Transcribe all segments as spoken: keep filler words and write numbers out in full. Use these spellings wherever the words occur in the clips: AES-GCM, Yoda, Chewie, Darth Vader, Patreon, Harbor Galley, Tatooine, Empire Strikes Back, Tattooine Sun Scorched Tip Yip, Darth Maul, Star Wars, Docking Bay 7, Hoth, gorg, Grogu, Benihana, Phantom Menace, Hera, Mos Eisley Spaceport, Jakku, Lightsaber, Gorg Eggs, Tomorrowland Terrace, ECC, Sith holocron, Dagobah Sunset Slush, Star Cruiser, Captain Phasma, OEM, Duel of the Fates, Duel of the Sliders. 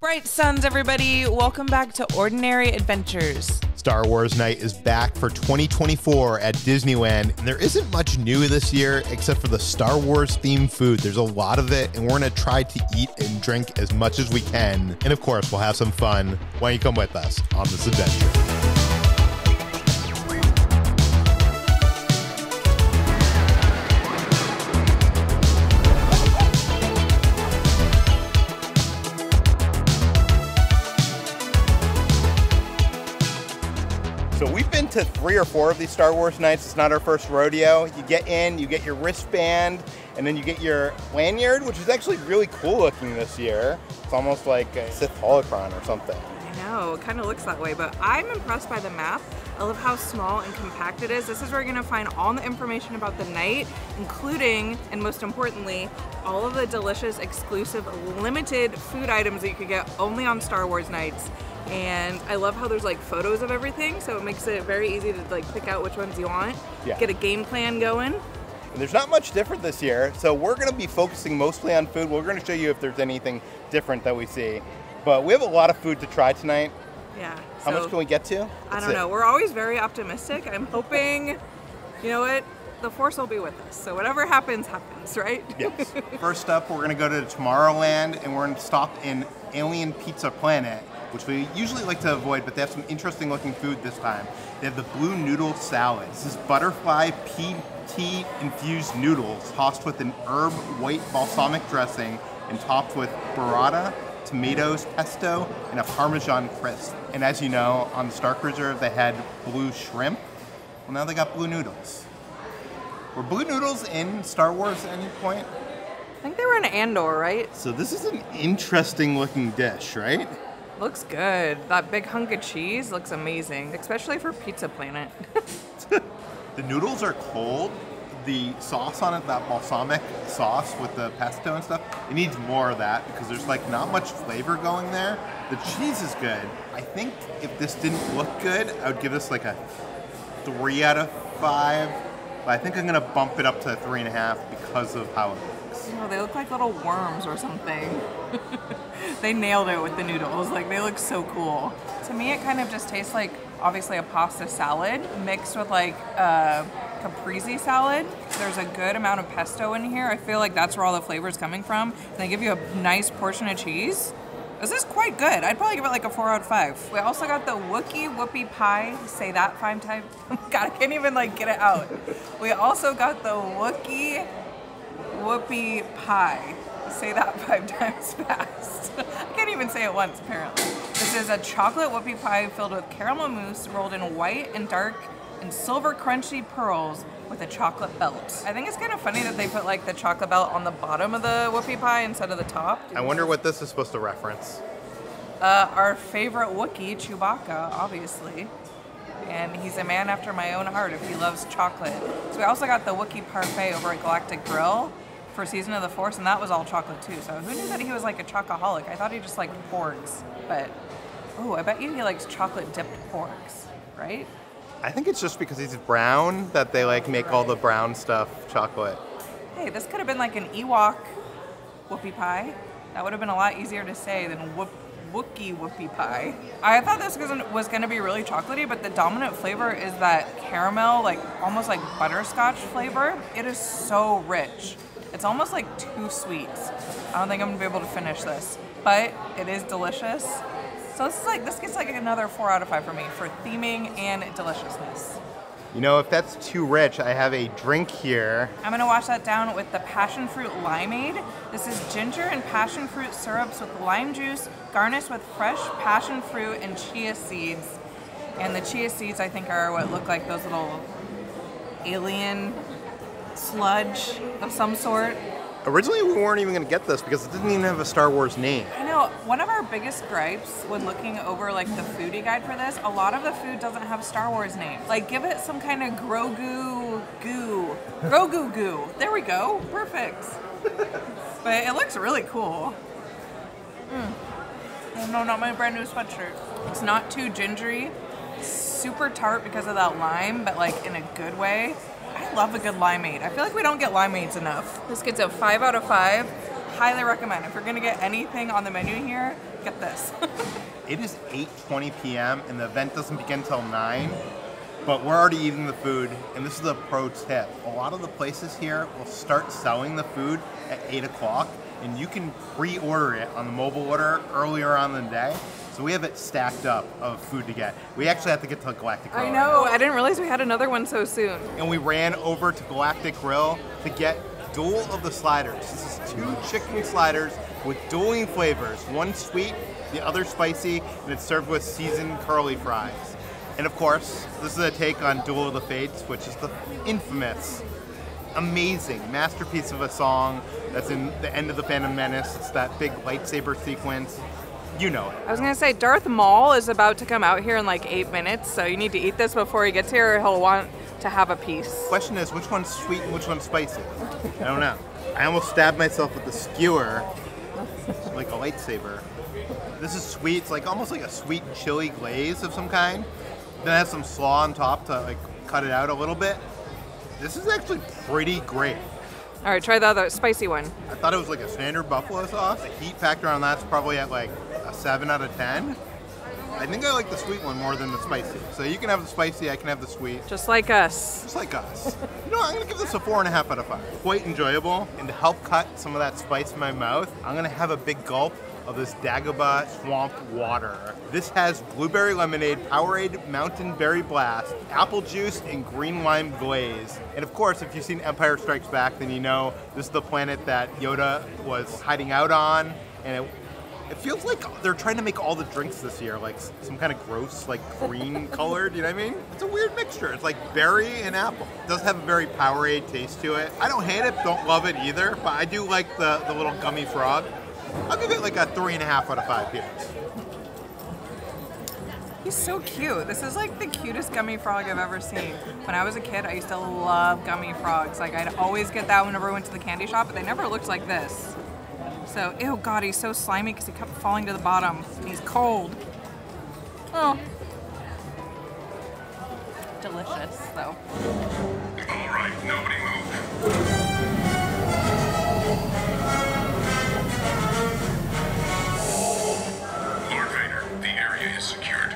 Bright Suns, everybody. Welcome back to Ordinary Adventures. Star Wars Night is back for twenty twenty-four at Disneyland. And there isn't much new this year except for the Star Wars themed food. There's a lot of it, and we're going to try to eat and drink as much as we can. And of course, we'll have some fun. Why don't you come with us on this adventure? To three or four of these Star Wars nights. It's not our first rodeo. You get in, you get your wristband, and then you get your lanyard, which is actually really cool looking this year. It's almost like a Sith holocron or something. I know, it kind of looks that way, but I'm impressed by the map. I love how small and compact it is. This is where you're gonna find all the information about the night, including, and most importantly, all of the delicious, exclusive, limited food items that you could get only on Star Wars nights. And I love how there's like photos of everything, so it makes it very easy to like pick out which ones you want, yeah. Get a game plan going. And there's not much different this year, so we're going to be focusing mostly on food. We're going to show you if there's anything different that we see. But we have a lot of food to try tonight. Yeah. How so, much can we get to? Let's I don't see. know. We're always very optimistic. I'm hoping, you know what, the Force will be with us. So whatever happens, happens, right? Yes. First up, we're going to go to Tomorrowland, and we're going to stop in Alien Pizza Planet, which we usually like to avoid, but they have some interesting looking food this time. They have the blue noodle salad. This is butterfly pea tea infused noodles tossed with an herb white balsamic dressing and topped with burrata, tomatoes, pesto, and a Parmesan crisp. And as you know, on the Star Cruiser, they had blue shrimp. Well, now they got blue noodles. Were blue noodles in Star Wars at any point? I think they were in Andor, right? So this is an interesting looking dish, right? Looks good. That big hunk of cheese looks amazing, especially for Pizza Planet. The noodles are cold. The sauce on it, that balsamic sauce with the pesto and stuff, it needs more of that because there's like not much flavor going there. The cheese is good. I think if this didn't look good, I would give this like a three out of five. But I think I'm gonna bump it up to a three and a half because of how it looks. Oh, they look like little worms or something. They nailed it with the noodles. Like, they look so cool. To me, it kind of just tastes like, obviously, a pasta salad mixed with, like, a caprese salad. There's a good amount of pesto in here. I feel like that's where all the flavor's coming from. And they give you a nice portion of cheese. This is quite good. I'd probably give it, like, a four out of five. We also got the Wookiee Woopie Pie. Say that five times. God, I can't even, like, get it out. We also got the Wookiee Woopie Pie. Say that five times fast. I can't even say it once, apparently. This is a chocolate Wookiee pie filled with caramel mousse rolled in white and dark and silver crunchy pearls with a chocolate belt. I think it's kind of funny that they put like the chocolate belt on the bottom of the Wookiee pie instead of the top. I wonder what this is supposed to reference. Uh, our favorite Wookiee, Chewbacca, obviously. And he's a man after my own heart if he loves chocolate. So we also got the Wookiee Parfait over at Galactic Grill for Season of the Force, and that was all chocolate too. So who knew that he was like a chocoholic? I thought he just liked porgs, but oh, I bet you he likes chocolate dipped porgs, right? I think it's just because he's brown that they like make right. all the brown stuff chocolate. Hey, this could have been like an Ewok Woopie Pie. That would have been a lot easier to say than whoop, Wookiee Woopie Pie. I thought this was gonna be really chocolatey, but the dominant flavor is that caramel, like almost like butterscotch flavor. It is so rich. It's almost like too sweet. I don't think I'm gonna be able to finish this, but it is delicious. So this is like, this gets like another four out of five for me for theming and deliciousness. You know, if that's too rich, I have a drink here. I'm gonna wash that down with the Pasion Fruit Limeade. This is ginger and passion fruit syrups with lime juice, garnished with fresh passion fruit and chia seeds. And the chia seeds, I think, are what look like those little alien sludge of some sort. Originally, we weren't even going to get this because it didn't even have a Star Wars name. I know. One of our biggest gripes when looking over like the foodie guide for this, a lot of the food doesn't have Star Wars names. Like, give it some kind of Grogu goo. Grogu goo. There we go. Perfect. But it looks really cool. Mm. Oh, no, not my brand new sweatshirt. It's not too gingery. Super tart because of that lime, but like in a good way. I love a good limeade. I feel like we don't get limeades enough. This gets a five out of five. Highly recommend. If you're gonna get anything on the menu here, get this. It is eight twenty p m and the event doesn't begin till nine, but we're already eating the food. And this is a pro tip. A lot of the places here will start selling the food at eight o'clock, and you can pre-order it on the mobile order earlier on in the day. So we have it stacked up of food to get. We actually have to get to Galactic Grill. I know, right I didn't realize we had another one so soon. And we ran over to Galactic Grill to get Duel of the Sliders. This is two chicken sliders with dueling flavors. One sweet, the other spicy, and it's served with seasoned curly fries. And of course, this is a take on Duel of the Fates, which is the infamous, amazing masterpiece of a song that's in the end of the Phantom Menace. It's that big lightsaber sequence. You know it. I was gonna say, Darth Maul is about to come out here in like eight minutes, so you need to eat this before he gets here or he'll want to have a piece. Question is, which one's sweet and which one's spicy? I don't know. I almost stabbed myself with the skewer, like a lightsaber. This is sweet, it's like almost like a sweet chili glaze of some kind. Then it has some slaw on top to like cut it out a little bit. This is actually pretty great. All right, try the other spicy one. I thought it was like a standard buffalo sauce. The heat factor on that's probably at like a seven out of ten. I think I like the sweet one more than the spicy. So you can have the spicy, I can have the sweet. Just like us. Just like us. You know what, I'm gonna give this a four and a half out of five. Quite enjoyable. And to help cut some of that spice in my mouth, I'm gonna have a big gulp of this Dagobah Swamp Water. This has blueberry lemonade, Powerade Mountain Berry Blast, apple juice, and green lime glaze. And of course, if you've seen Empire Strikes Back, then you know this is the planet that Yoda was hiding out on, and it It feels like they're trying to make all the drinks this year like some kind of gross, like green colored, you know what I mean? It's a weird mixture. It's like berry and apple. It does have a very Powerade taste to it. I don't hate it, don't love it either, but I do like the, the little gummy frog. I'll give it like a three and a half out of five peanuts. He's so cute. This is like the cutest gummy frog I've ever seen. When I was a kid, I used to love gummy frogs. Like I'd always get that whenever I went to the candy shop, but they never looked like this. So, ew, God, he's so slimy because he kept falling to the bottom. He's cold. Oh. Delicious, though. All right, nobody move. Lord Vader, the area is secured.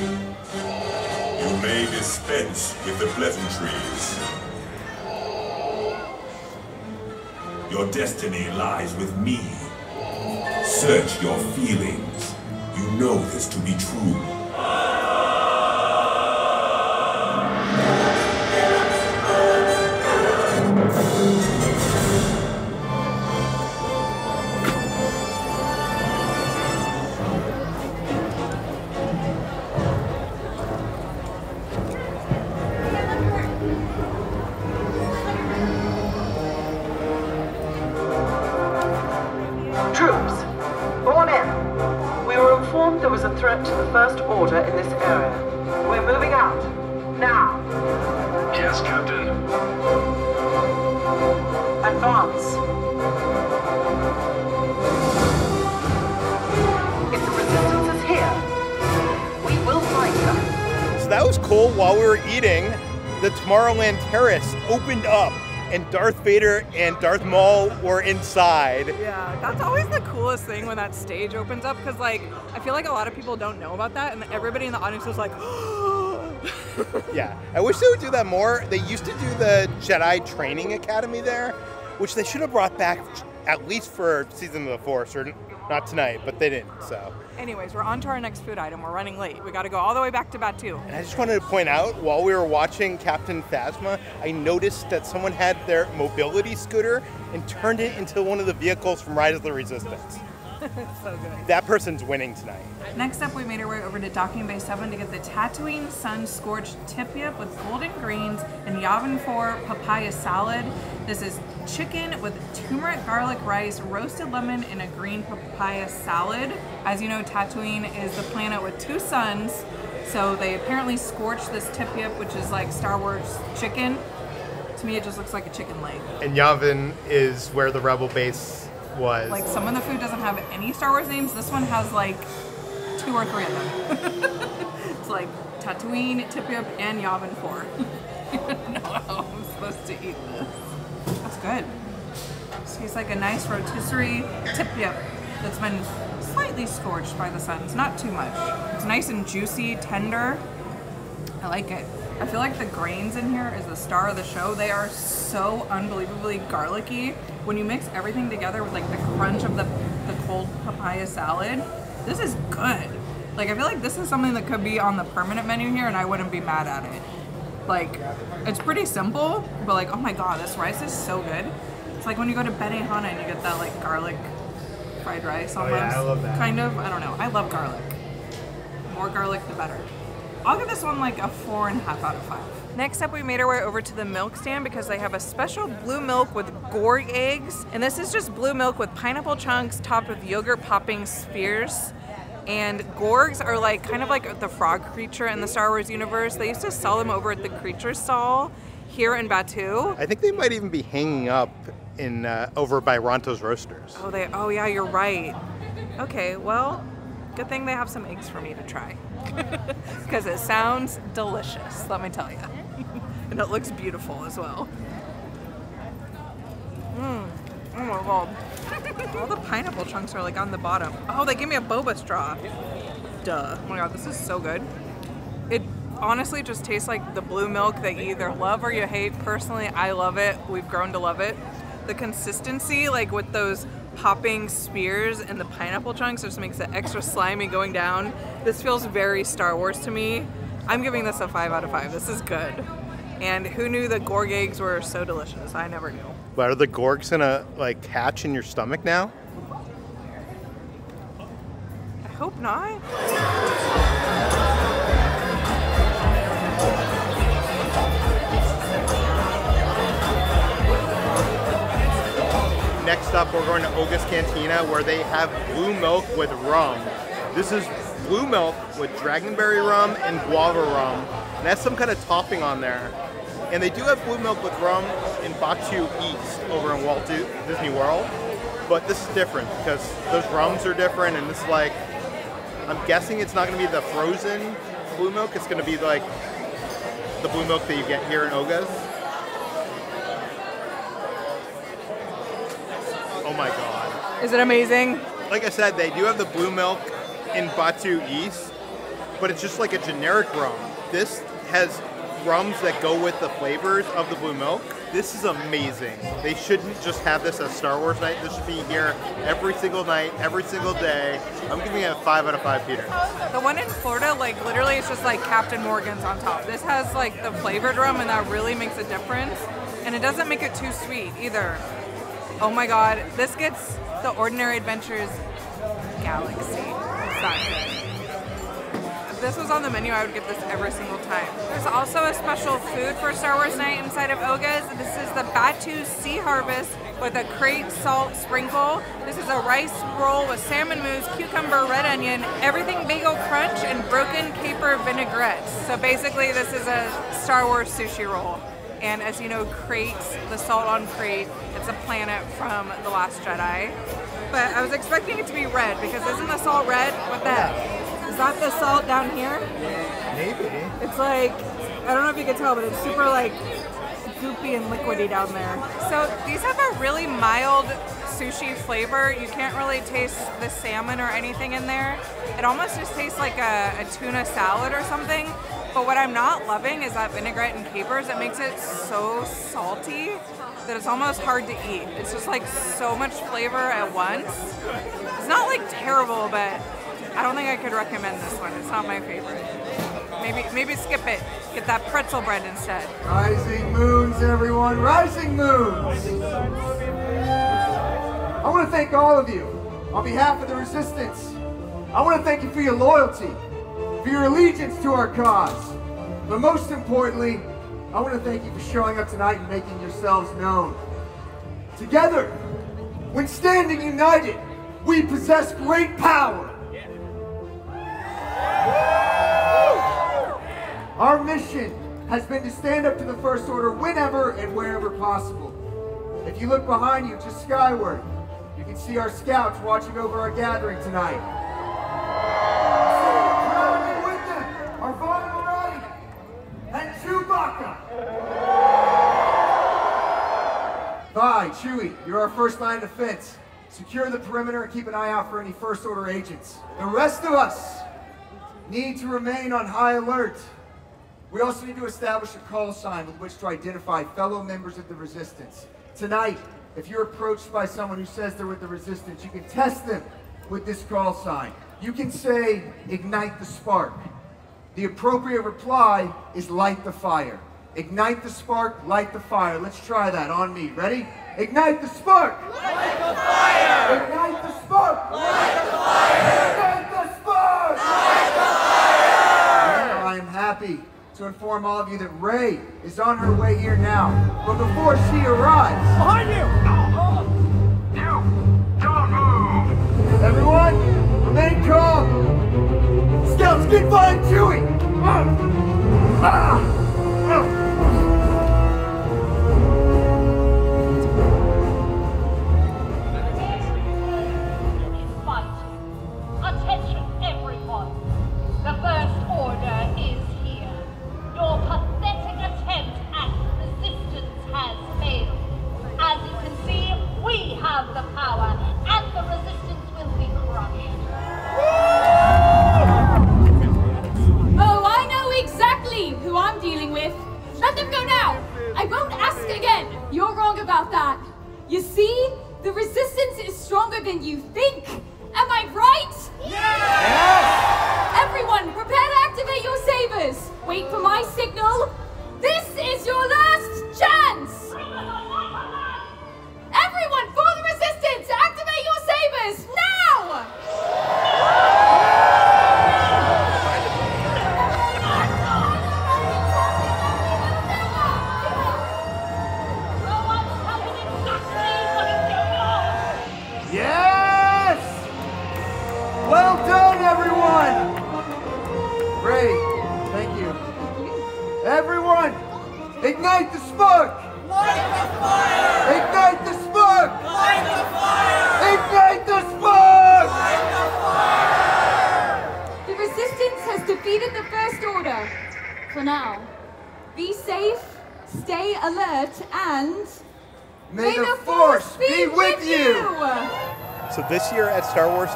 You may dispense with the pleasantries. Your destiny lies with me. Search your feelings. You know this to be true. Threat to the First Order in this area. We're moving out. Now. Yes, Captain. Advance. If the resistance is here, we will find them. So that was cool. While we were eating, the Tomorrowland Terrace opened up and Darth Vader and Darth Maul were inside. Yeah, that's always the coolest thing when that stage opens up, because like, I feel like a lot of people don't know about that, and everybody in the audience was like, yeah, I wish they would do that more. They used to do the Jedi Training Academy there, which they should have brought back at least for Season of the Force, or not tonight, but they didn't, so. Anyways, we're on to our next food item. We're running late. We gotta go all the way back to Batuu. And I just wanted to point out, while we were watching Captain Phasma, I noticed that someone had their mobility scooter and turned it into one of the vehicles from Rise of the Resistance. So good. That person's winning tonight. Next up, we made our way over to Docking Bay seven to get the Tatooine Sun Scorched Tip-Yip with golden greens and Yavin four papaya salad. This is chicken with turmeric garlic rice, roasted lemon, and a green papaya salad. As you know, Tatooine is the planet with two suns, so they apparently scorched this tip-yip, which is like Star Wars chicken. To me, it just looks like a chicken leg. And Yavin is where the Rebel base was. Like, some of the food doesn't have any Star Wars names. This one has like two or three of them. It's like Tatooine, Tip-Yip, and Yavin four. I don't know how I'm supposed to eat this. That's good. It tastes like a nice rotisserie tip-yip that's been slightly scorched by the sun. It's not too much. It's nice and juicy, tender. I like it. I feel like the grains in here is the star of the show. They are so unbelievably garlicky. When you mix everything together with like the crunch of the, the cold papaya salad, this is good. Like, I feel like this is something that could be on the permanent menu here and I wouldn't be mad at it. Like, it's pretty simple, but like, oh my God, this rice is so good. It's like when you go to Benihana and you get that like garlic fried rice almost. Oh yeah, I love that. Kind of, I don't know, I love garlic. More garlic, the better. I'll give this one like a four and a half out of five. Next up, we made our way over to the milk stand because they have a special blue milk with Gorg Eggs. And this is just blue milk with pineapple chunks topped with yogurt popping spheres. And gorgs are like kind of like the frog creature in the Star Wars universe. They used to sell them over at the creature stall here in Batuu. I think they might even be hanging up in uh, over by Ronto's Roasters. Oh, they, oh yeah, you're right. Okay, well, good thing they have some eggs for me to try. Because it sounds delicious, let me tell you. And it looks beautiful as well. Mm. Oh my God. All the pineapple chunks are like on the bottom. Oh, they gave me a boba straw. Duh. Oh my God, this is so good. It honestly just tastes like the blue milk that you either love or you hate. Personally, I love it. We've grown to love it. The consistency, like with those popping spears and the pineapple chunks, just makes it extra slimy going down. This feels very Star Wars to me. I'm giving this a five out of five. This is good. And who knew that gorg eggs were so delicious? I never knew. But are the gorgs gonna like hatch in your stomach now? I hope not. Next up, we're going to Oga's Cantina where they have blue milk with rum. This is blue milk with dragonberry rum and guava rum. And that's some kind of topping on there. And they do have blue milk with rum in Batuu East over in Walt Disney World. But this is different because those rums are different and it's like, I'm guessing it's not gonna be the frozen blue milk. It's gonna be like the blue milk that you get here in Oga's. Oh my God. Is it amazing? Like I said, they do have the blue milk in Batuu East, but it's just like a generic rum. This has rums that go with the flavors of the blue milk. This is amazing. They shouldn't just have this as Star Wars night. This should be here every single night, every single day. I'm giving it a five out of five, Peter. The one in Florida, like literally it's just like Captain Morgan's on top. This has like the flavored rum and that really makes a difference. And it doesn't make it too sweet either. Oh my God, this gets the Ordinary Adventures Galaxy. If this was on the menu, I would get this every single time. There's also a special food for Star Wars night inside of Oga's. This is the Batuu Sea Harvest with a Crait salt sprinkle. This is a rice roll with salmon mousse, cucumber, red onion, everything bagel crunch, and broken caper vinaigrettes. So basically, this is a Star Wars sushi roll. And as you know, Crait, the salt on Crait, it's a planet from The Last Jedi. But I was expecting it to be red, because isn't the salt red? What the heck? Is that the salt down here? Maybe. It's like, I don't know if you can tell, but it's super like goopy and liquidy down there. So these have a really mild sushi flavor. You can't really taste the salmon or anything in there. It almost just tastes like a, a tuna salad or something. But what I'm not loving is that vinaigrette and capers. It makes it so salty that it's almost hard to eat. It's just like so much flavor at once. It's not like terrible, but I don't think I could recommend this one. It's not my favorite. Maybe maybe skip it. Get that pretzel bread instead. Rising moons, everyone. Rising moons. I want to thank all of you on behalf of the Resistance. I want to thank you for your loyalty, for your allegiance to our cause. But most importantly, I want to thank you for showing up tonight and making yourselves known. Together, when standing united, we possess great power. Yeah. Our mission has been to stand up to the First Order whenever and wherever possible. If you look behind you, just skyward, you can see our scouts watching over our gathering tonight. Chewie, you're our first line of defense. Secure the perimeter and keep an eye out for any First Order agents. The rest of us need to remain on high alert. We also need to establish a call sign with which to identify fellow members of the Resistance. Tonight, if you're approached by someone who says they're with the Resistance, you can test them with this call sign. You can say, "Ignite the spark." The appropriate reply is "Light the fire." Ignite the spark, light the fire. Let's try that on me. Ready? Ignite the spark! Light the fire! Ignite the spark! Light the fire! Ignite the spark! Light the fire! Now, I am happy to inform all of you that Rey is on her way here now. But before she arrives... Behind you! Oh, oh. You don't move! Everyone, remain calm! Scouts, get behind Chewie! Ah. Ah. Ah.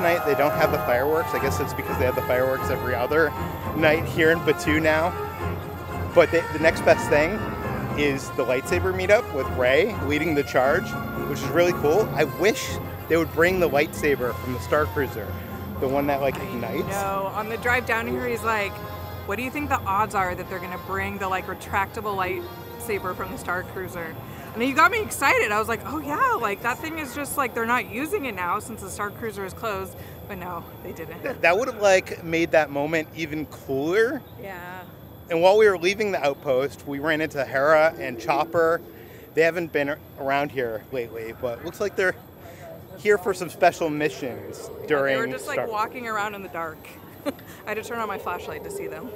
Night they don't have the fireworks. I guess it's because they have the fireworks every other night here in Batuu now. But they, the next best thing is the lightsaber meetup with Rey leading the charge, which is really cool. I wish they would bring the lightsaber from the Star Cruiser, the one that like ignites. No, on the drive down here, he's like, "What do you think the odds are that they're gonna bring the like retractable lightsaber from the Star Cruiser?" And you got me excited. I was like, oh yeah, like that thing is just like, they're not using it now since the Star Cruiser is closed, but no, they didn't. That, that would have like made that moment even cooler. Yeah. And while we were leaving the outpost, we ran into Hera and Chopper. They haven't been around here lately, but looks like they're here for some special missions during. Yeah, they were just Star like walking around in the dark. I had to turn on my flashlight to see them.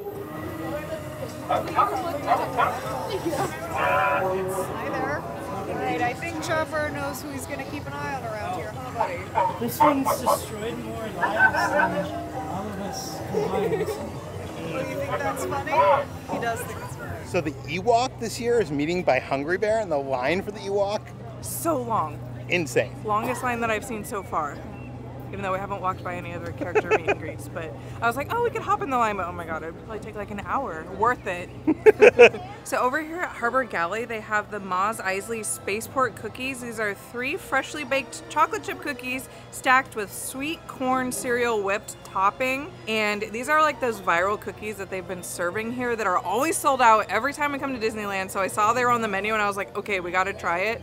Hi there. Right, I think Chopper knows who he's going to keep an eye on around here, huh, buddy? This one's destroyed more lives than all of us combined. Do you think that's funny? He does think it's funny. So the Ewok this year is meeting by Hungry Bear, and the line for the Ewok? So long. Insane. Longest line that I've seen so far. Even though we haven't walked by any other character meet and greets, but I was like, oh, we could hop in the line, but oh my god, it would probably take like an hour. Worth it. So over here at Harbor Galley, they have the Maz Eisley Spaceport Cookies. These are three freshly baked chocolate chip cookies stacked with sweet corn cereal whipped topping. And these are like those viral cookies that they've been serving here that are always sold out every time I come to Disneyland. So I saw they were on the menu and I was like, okay, we gotta try it.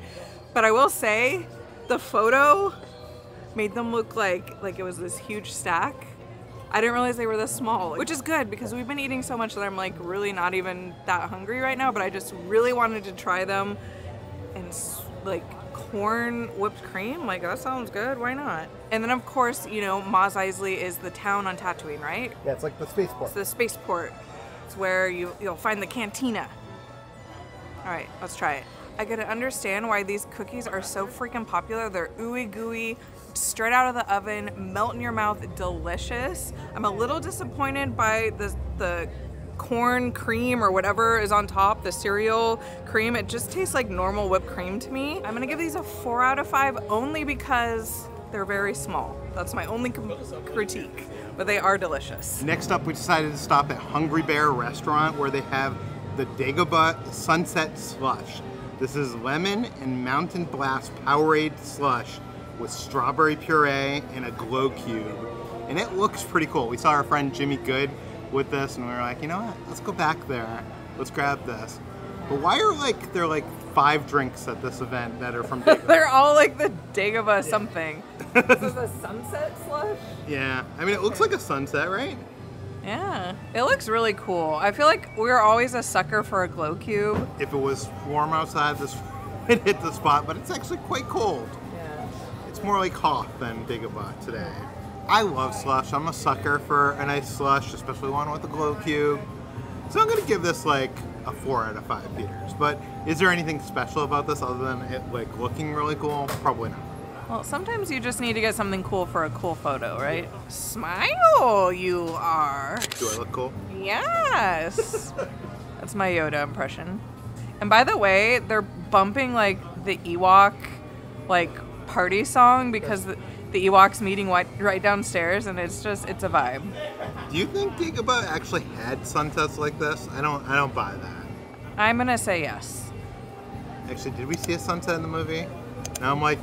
But I will say, the photo made them look like like it was this huge stack. I didn't realize they were this small, which is good because we've been eating so much that I'm like really not even that hungry right now, but I just really wanted to try them. And like corn whipped cream, like that sounds good, why not? And then of course, you know, Maz Eisley is the town on Tatooine, right? Yeah, it's like the spaceport. It's the spaceport. It's where you, you'll find the cantina. All right, let's try it. I could understand why these cookies are so freaking popular. They're ooey gooey, straight out of the oven, melt in your mouth, delicious. I'm a little disappointed by the, the corn cream or whatever is on top, the cereal cream. It just tastes like normal whipped cream to me. I'm gonna give these a four out of five only because They're very small. That's my only critique, but they are delicious. Next up, we decided to stop at Hungry Bear Restaurant, where they have the Dagobah Sunset Slush. This is lemon and Mountain Blast Powerade slush with strawberry puree and a glow cube. And it looks pretty cool. We saw our friend Jimmy Good with this and we were like, you know what, let's go back there. Let's grab this. But why are like, there are like five drinks at this event that are from Dagobah? They're all like the Dagobah yeah. something. This is a sunset slush? Yeah, I mean it looks like a sunset, right? Yeah, it looks really cool. I feel like we're always a sucker for a glow cube. If it was warm outside, this would hit the spot, but it's actually quite cold. Yeah. It's more like Hoth than Dagobah today. I love slush. I'm a sucker for a nice slush, especially one with a glow cube. So I'm going to give this like a four out of five Peters. But is there anything special about this other than it like looking really cool? Probably not. Well, sometimes you just need to get something cool for a cool photo, right? Smile, you are. Do I look cool? Yes. That's my Yoda impression. And by the way, they're bumping like the Ewok like party song because the, the Ewoks meeting right downstairs, and it's just it's a vibe. Do you think Dagobah actually had sunsets like this? I don't. I don't buy that. I'm gonna say yes. Actually, did we see a sunset in the movie? Now I'm like.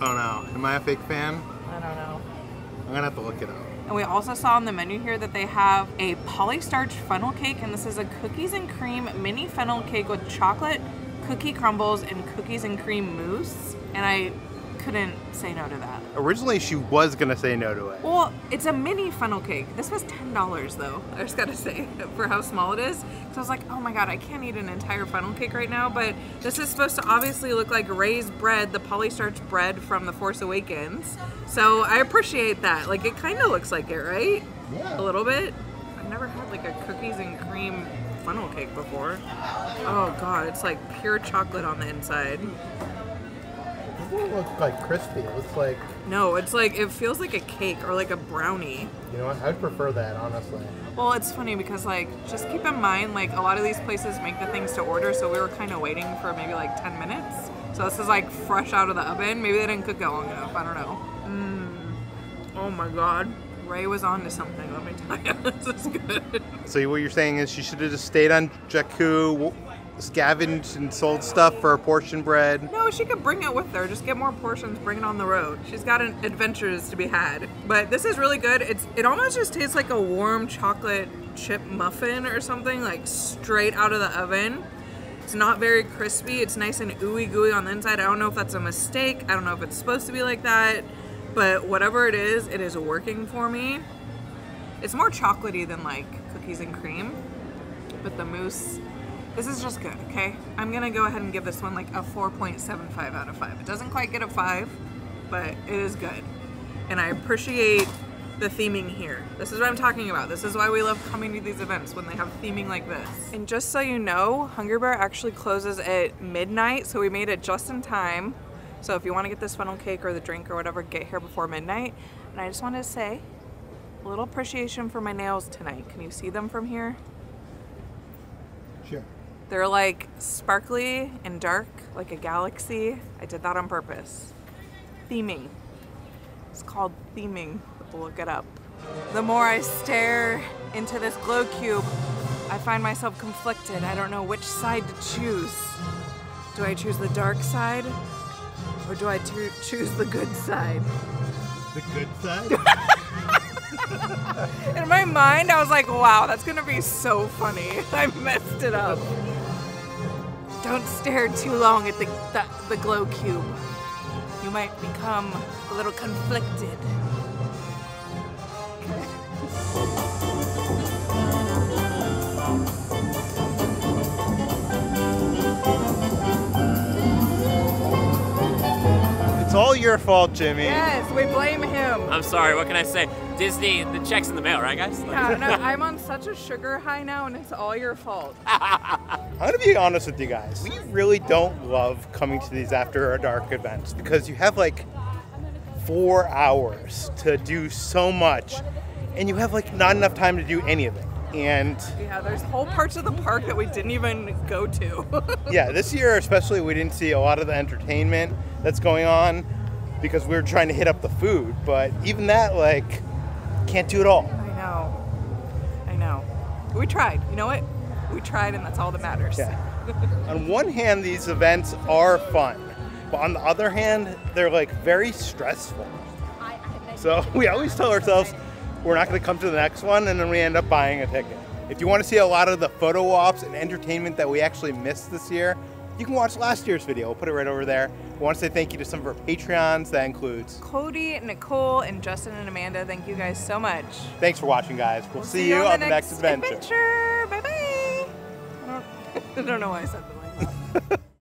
Oh no, am I a fake fan? I don't know. I'm gonna have to look it up. And we also saw on the menu here that they have a polystarch funnel cake, and this is a cookies and cream mini funnel cake with chocolate, cookie crumbles, and cookies and cream mousse. And I couldn't say no to that. Originally she was gonna say no to it. Well, it's a mini funnel cake. This was ten dollars though, I just gotta say, for how small it is. So I was like, oh my god, I can't eat an entire funnel cake right now, but this is supposed to obviously look like raised bread, the polystarch bread from The Force Awakens. So I appreciate that. Like, it kind of looks like it, right? Yeah. A little bit. I've never had like a cookies and cream funnel cake before. Oh god, it's like pure chocolate on the inside. It doesn't look like crispy. It looks like... No, it's like, it feels like a cake or like a brownie. You know what? I'd prefer that, honestly. Well, it's funny because like, just keep in mind, like a lot of these places make the things to order. So we were kind of waiting for maybe like ten minutes. So this is like fresh out of the oven. Maybe they didn't cook it long enough. I don't know. Mm. Oh my God. Ray was on to something. Let me tell you, this is good. So what you're saying is she should have just stayed on Jakku, scavenged and sold stuff for portion bread. No, she could bring it with her. Just get more portions, bring it on the road. She's got an adventures to be had. But this is really good. It's it almost just tastes like a warm chocolate chip muffin or something, like straight out of the oven. It's not very crispy. It's nice and ooey gooey on the inside. I don't know if that's a mistake. I don't know if it's supposed to be like that, but whatever it is, it is working for me. It's more chocolatey than like cookies and cream, but the mousse, this is just good, okay? I'm gonna go ahead and give this one like a four point seven five out of five. It doesn't quite get a five, but it is good. And I appreciate the theming here. This is what I'm talking about. This is why we love coming to these events, when they have theming like this. And just so you know, Hungry Bear actually closes at midnight, so we made it just in time. So if you wanna get this funnel cake or the drink or whatever, get here before midnight. And I just wanted to say a little appreciation for my nails tonight. Can you see them from here? Sure. They're like sparkly and dark, like a galaxy. I did that on purpose. Theming. It's called theming. Look it up. The more I stare into this glow cube, I find myself conflicted. I don't know which side to choose. Do I choose the dark side? Or do I choose the good side? The good side? In my mind, I was like, wow, that's gonna be so funny. I messed it up. Don't stare too long at the, the, the glow cube. You might become a little conflicted. It's all your fault, Jimmy. Yes, we blame him. I'm sorry, what can I say? Disney, the check's in the mail, right guys? Yeah, no, I'm on such a sugar high now and it's all your fault. I'm gonna be honest with you guys. We really don't love coming to these after dark events because you have like four hours to do so much and you have like not enough time to do any of it. And yeah, there's whole parts of the park that we didn't even go to. Yeah, this year especially we didn't see a lot of the entertainment that's going on. because we were trying to hit up the food. But even that, like, can't do it all. I know. I know. We tried. You know what? We tried, and that's all that matters. Yeah. On one hand, these events are fun. But on the other hand, they're, like, very stressful. So we always tell ourselves we're not going to come to the next one, and then we end up buying a ticket. If you want to see a lot of the photo ops and entertainment that we actually missed this year, you can watch last year's video. We'll put it right over there. We want to say thank you to some of our Patreons. That includes Cody, Nicole, and Justin and Amanda. Thank you guys so much. Thanks for watching, guys. We'll, we'll see, see you on the, on the next, next adventure. adventure. Bye-bye. I, I don't know why I said that like that.